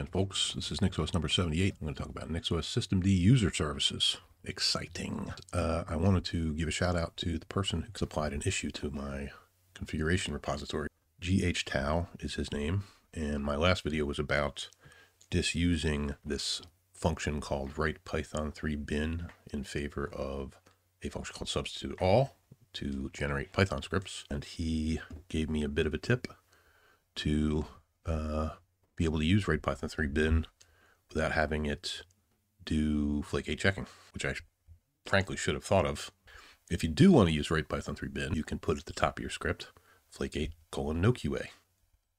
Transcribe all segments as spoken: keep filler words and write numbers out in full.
again, folks. This is NixOS number seventy-eight. I'm going to talk about NixOS systemd user services. Exciting. Uh, I wanted to give a shout out to the person who supplied an issue to my configuration repository. G H Tau is his name. And my last video was about disusing this function called write Python three bin in favor of a function called substituteAll to generate Python scripts. And he gave me a bit of a tip to uh, be able to use write Python three bin without having it do flake eight checking, which I frankly should have thought of. If you do want to use write Python three bin, you can put at the top of your script flake eight colon no Q A.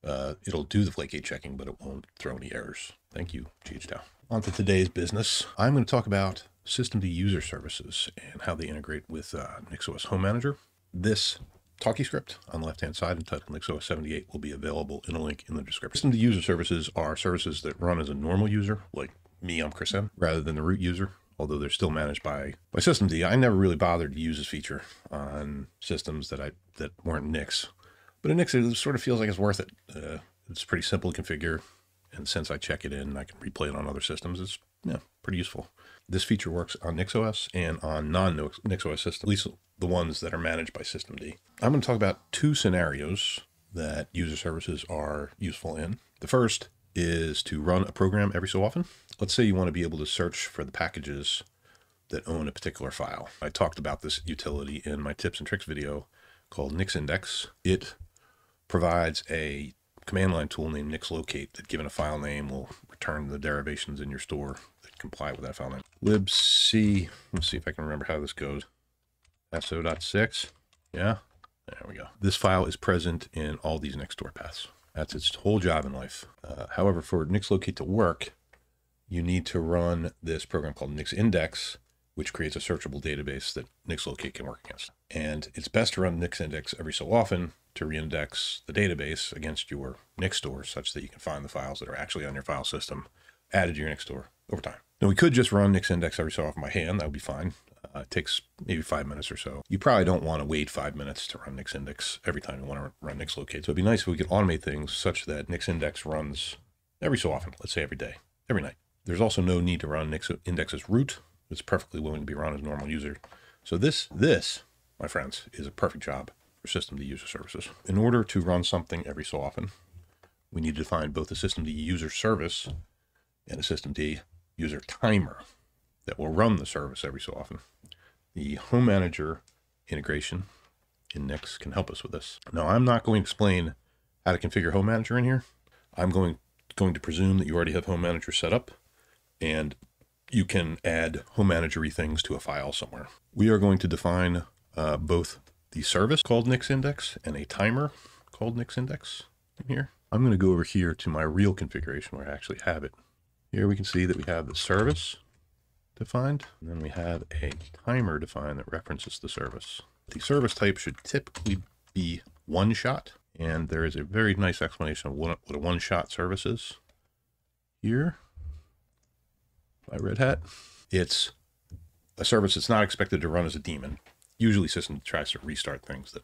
Uh, it'll do the flake eight checking, but it won't throw any errors. Thank you, G H Tau. On to today's business. I'm going to talk about systemd user services and how they integrate with uh, NixOS home-manager. This talkie script on the left-hand side entitled NixOS seventy-eight will be available in a link in the description. Systemd user services are services that run as a normal user, like me, I'm Chris M, rather than the root user, although they're still managed by, by systemd. I never really bothered to use this feature on systems that I that weren't Nix. But in Nix, it sort of feels like it's worth it. Uh, it's pretty simple to configure, and since I check it in, I can replay it on other systems. It's yeah, pretty useful. This feature works on NixOS and on non-NixOS systems, at least the ones that are managed by systemd. I'm going to talk about two scenarios that user services are useful in. The first is to run a program every so often. Let's say you want to be able to search for the packages that own a particular file. I talked about this utility in my tips and tricks video called nix index. It provides a command line tool named nix locate that, given a file name, will return the derivations in your store that comply with that file name. libc, let's see if I can remember how this goes. S O dot six, yeah, there we go. This file is present in all these Nix store paths. That's its whole job in life. Uh, however, for nix locate to work, you need to run this program called nix index, which creates a searchable database that nix locate can work against. And it's best to run nix index every so often to reindex the database against your Nix store, such that you can find the files that are actually on your file system added to your Nix store over time. Now, we could just run nix index every so often by hand. That would be fine. Uh, it takes maybe five minutes or so. You probably don't want to wait five minutes to run nix index every time you want to run nix locate. So it'd be nice if we could automate things such that nix index runs every so often, let's say every day, every night. There's also no need to run nix index as root. It's perfectly willing to be run as a normal user. So this, this, my friends, is a perfect job for systemd user services. In order to run something every so often, we need to define both a systemd user service and a systemd user timer that will run the service every so often. The home manager integration in Nix can help us with this. Now, I'm not going to explain how to configure home manager in here. I'm going, going to presume that you already have home manager set up, and you can add home manager-y things to a file somewhere. We are going to define uh, both the service called nix index and a timer called nix index in here. I'm going to go over here to my real configuration where I actually have it. Here we can see that we have the service defined, and then we have a timer defined that references the service. The service type should typically be one shot, and there is a very nice explanation of what a one shot service is here by Red Hat. It's a service that's not expected to run as a daemon. Usually system tries to restart things that,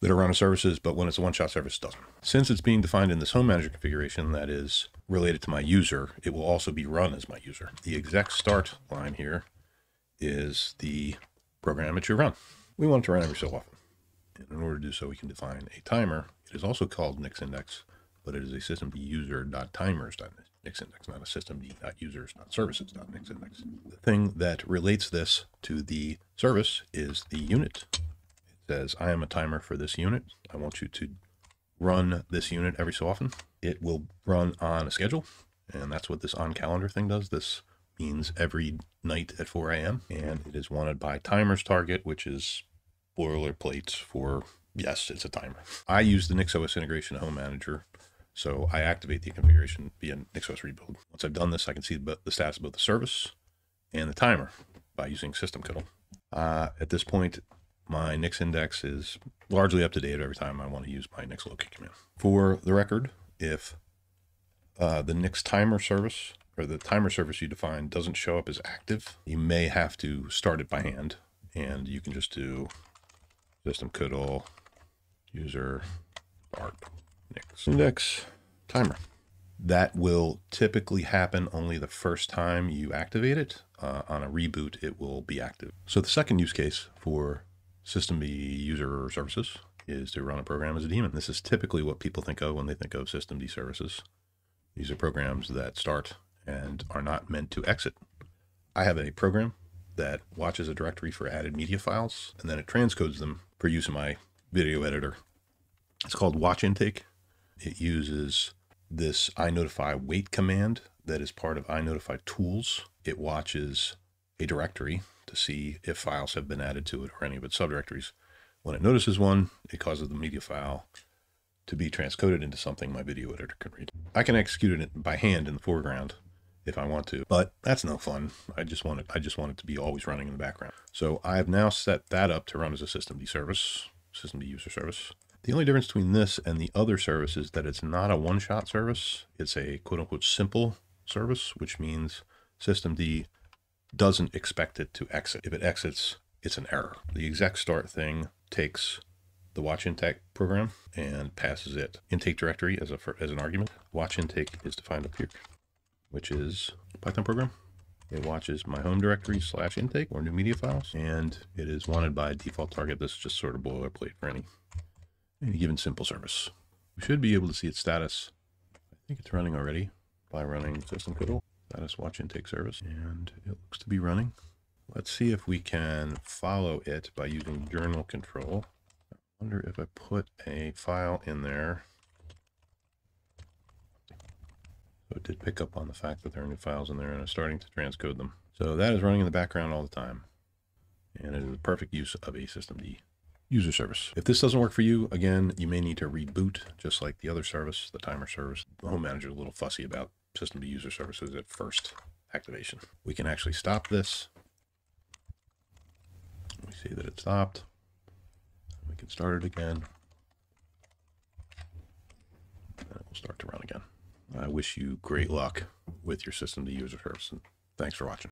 that are run as services, but when it's a one-shot service, it doesn't. Since it's being defined in this home manager configuration that is related to my user, it will also be run as my user. The exec start line here is the program that you run. We want it to run every so often. And in order to do so, we can define a timer. It is also called nix index, but it is a systemd user.timers.nix index, not a systemd.users.services.nix index. The thing that relates this to the service is the unit. It says, I am a timer for this unit. I want you to run this unit every so often. It will run on a schedule, and that's what this on calendar thing does. This means every night at four A M, and it is wanted by timer's target, which is boilerplate for, yes, it's a timer. I use the NixOS integration home manager. So I activate the configuration via NixOS rebuild. Once I've done this, I can see the status of both the service and the timer by using systemctl. Uh, at this point, my nix index is largely up to date every time I want to use my nix locate command. For the record, if uh, the Nix timer service or the timer service you define doesn't show up as active, you may have to start it by hand, and you can just do systemctl user start nix index timer. That will typically happen only the first time you activate it. Uh, on a reboot, it will be active. So the second use case for systemd user services is to run a program as a daemon. This is typically what people think of when they think of systemd services. These are programs that start and are not meant to exit. I have a program that watches a directory for added media files, and then it transcodes them for use in my video editor. It's called watch intake. It uses this inotify-wait command that is part of inotify-tools. It watches a directory to see if files have been added to it or any of its subdirectories. When it notices one, it causes the media file to be transcoded into something my video editor can read. I can execute it by hand in the foreground if I want to, but that's no fun. I just want it, I just want it to be always running in the background. So I've now set that up to run as a systemd service, systemd user service. The only difference between this and the other service is that it's not a one-shot service. It's a quote-unquote simple service, which means systemd doesn't expect it to exit. If it exits, it's an error. The exec start thing takes the watch intake program and passes it intake directory as a as an argument. Watch intake is defined up here, which is a Python program. It watches my home directory slash intake or new media files, and it is wanted by default target. This is just sort of boilerplate for any any given simple service. We should be able to see its status. I think it's running already by running systemd status watch intake service, and it looks to be running. Let's see if we can follow it by using journal control. I wonder if I put a file in there. So it did pick up on the fact that there are new files in there and is starting to transcode them. So that is running in the background all the time, and it is a perfect use of a systemd user service. If this doesn't work for you, again, you may need to reboot, just like the other service, the timer service. The home manager is a little fussy about systemd user services at first activation. We can actually stop this. We see that it stopped. We can start it again. And it will start to run again. I wish you great luck with your systemd user service, and thanks for watching.